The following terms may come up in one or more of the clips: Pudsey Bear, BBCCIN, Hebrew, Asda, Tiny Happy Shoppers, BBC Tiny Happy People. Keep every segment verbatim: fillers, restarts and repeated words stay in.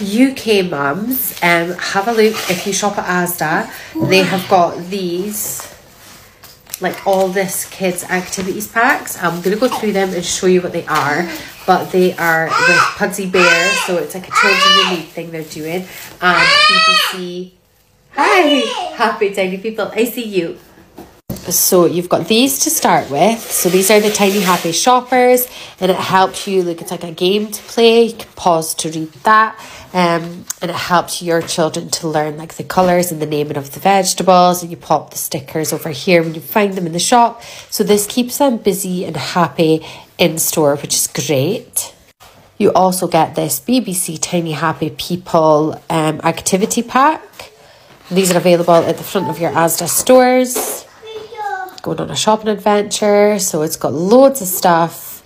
U K mums, um, have a look if you shop at Asda. They have got these, like all this kids activities packs. I'm going to go through them and show you what they are, but they are with Pudsey Bear, so it's like a children in need thing they're doing, and B B C Hi Happy Tiny People, I see you. So you've got these to start with. So these are the Tiny Happy Shoppers, and it helps you, look, it's like a game to play. You can pause to read that, um, and it helps your children to learn like the colours and the naming of the vegetables, and you pop the stickers over here when you find them in the shop. So this keeps them busy and happy in store, which is great. You also get this B B C Tiny Happy People um, activity pack. These are available at the front of your Asda stores. Going on a shopping adventure, so it's got loads of stuff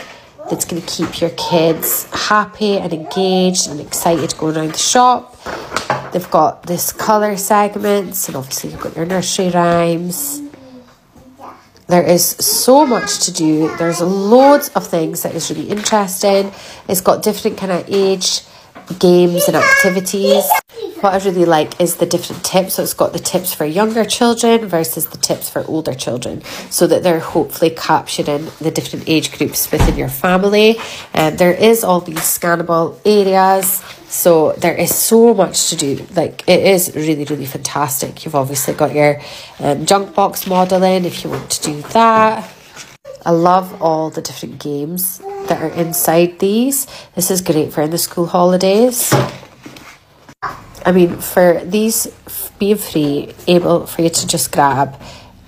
that's going to keep your kids happy and engaged and excited going around the shop. They've got this colour segments, and obviously you've got your nursery rhymes. There is so much to do. There's loads of things that is really interesting. It's got different kind of age games and activities. What I really like is the different tips. So it's got the tips for younger children versus the tips for older children, so that they're hopefully capturing the different age groups within your family. And um, there is all these scannable areas, so there is so much to do. Like, it is really, really fantastic. You've obviously got your um, junk box modelling if you want to do that. I love all the different games that are inside these. This is great for in the school holidays. I mean, for these being free, able for you to just grab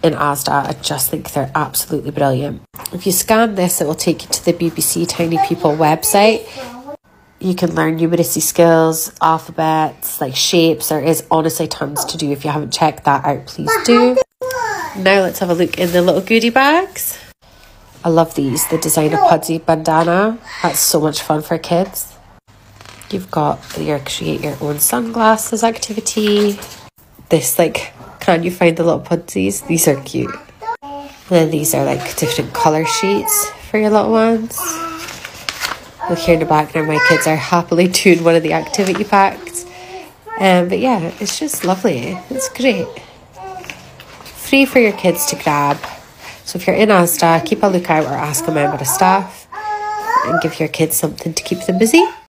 in Asda, I just think they're absolutely brilliant. If you scan this, it will take you to the B B C Tiny People website. You can learn numeracy skills, alphabets, like shapes. There is honestly tons to do. If you haven't checked that out, please do. Now let's have a look in the little goodie bags. I love these, the designer Pudsey bandana. That's so much fun for kids. You've got your create your own sunglasses activity. This, like, can you find the little Pudseys? These are cute. And then these are like different colour sheets for your little ones. Look here in the background, my kids are happily doing one of the activity packs. Um, but yeah, it's just lovely. It's great. Free for your kids to grab. So if you're in Asda, keep a lookout or ask a member of staff and give your kids something to keep them busy.